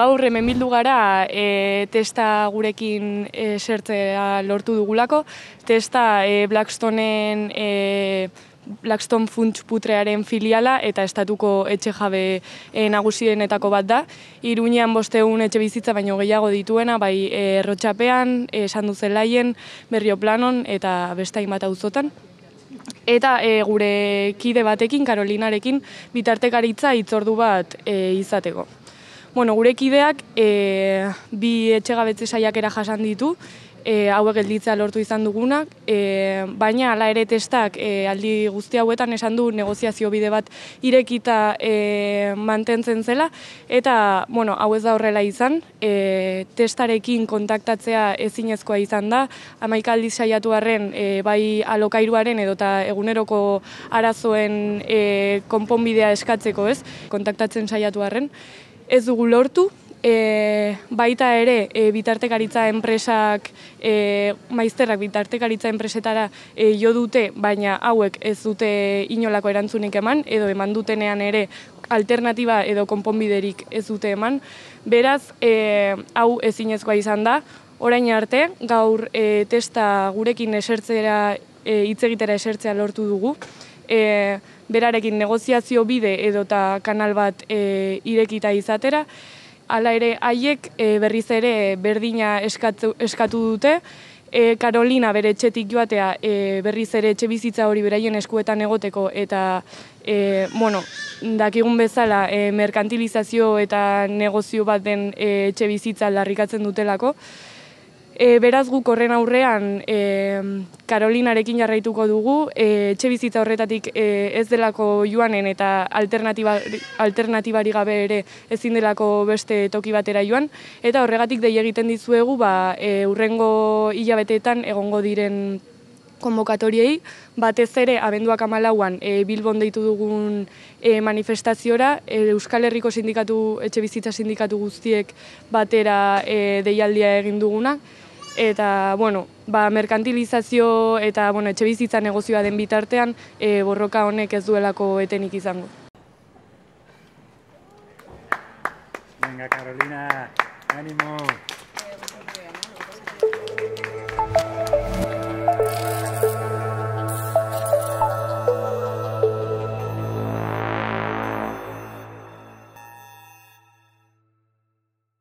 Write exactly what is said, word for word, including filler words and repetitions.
Gaur hemen bildu gara e, testa gurekin e, zertzea lortu dugulako. Testa e, Blackstoneen e, Blackstone Funch Putrearen filiala eta estatuko etxe jabe e, nagusienetako bat da. Iruñean bosteun etxe bizitza baino gehiago dituena, bai Errotxapean, e, Sanduzelaien, Berrioplanon eta beste hainbat auzotan. Eta e, gure kide batekin, Karolinarekin, bitartekaritza hitzordu bat e, izateko. Bueno, gure kideak e, bi etxegabetze saiakera jasan ditu, e, hauek gelditzea lortu izan dugunak, e, baina hala ere testak e, aldi guzti hauetan esan du negoziazio bide bat irekita e, mantentzen zela, eta bueno, hau ez da horrela izan, e, testarekin kontaktatzea ezinezkoa izan da, hamaika aldiz saiatu arren e, bai alokairuaren edota eguneroko arazoen e, konponbidea eskatzeko, ez, kontaktatzen saiatu arren. Ez dugu lortu, e, baita ere e, bitartekaritza enpresak, e, maizterrak bitartekaritza enpresetara e, jo dute, baina hauek ez dute inolako erantzunik eman, edo eman dutenean ere alternatiba edo konponbiderik ez dute eman. Beraz, e, hau ezinezkoa izan da, orain arte, gaur e, testa gurekin esertzera, e, hitz egitera esertzea lortu dugu. E, berarekin negoziazio bide edota kanal bat e, irekita izatera. Hala ere haiek e, berriz ere berdina eskatu, eskatu dute. E, Carolina bere etxetik joatea e, berriz ere etxe bizitza hori beraien eskuetan egoteko eta e, bueno, dakigun bezala e, merkantilizazio eta negozio bat den e, etxe bizitza larrikatzen dutelako. E, beraz guk horren aurrean e, Karolinarekin jarraituko dugu, e, etxe bizitza horretatik e, ez delako joanen eta alternatiba, alternatibari gabe ere ezin delako beste toki batera joan, eta horregatik dei egiten dizuegu ba, e, urrengo hilabeteetan egongo diren konbokatoriei, batez ere abenduak hamalauan e, Bilbon deitu dugun e, manifestaziora, e, Euskal Herriko sindikatu, etxe bizitza sindikatu guztiek batera e, deialdia egin duguna. Eta, bueno, ba, merkantilizazio eta, bueno, etxe bizitza negozioa den bitartean, e, borroka honek ez duelako etenik izango. Venga, Carolina, ánimo!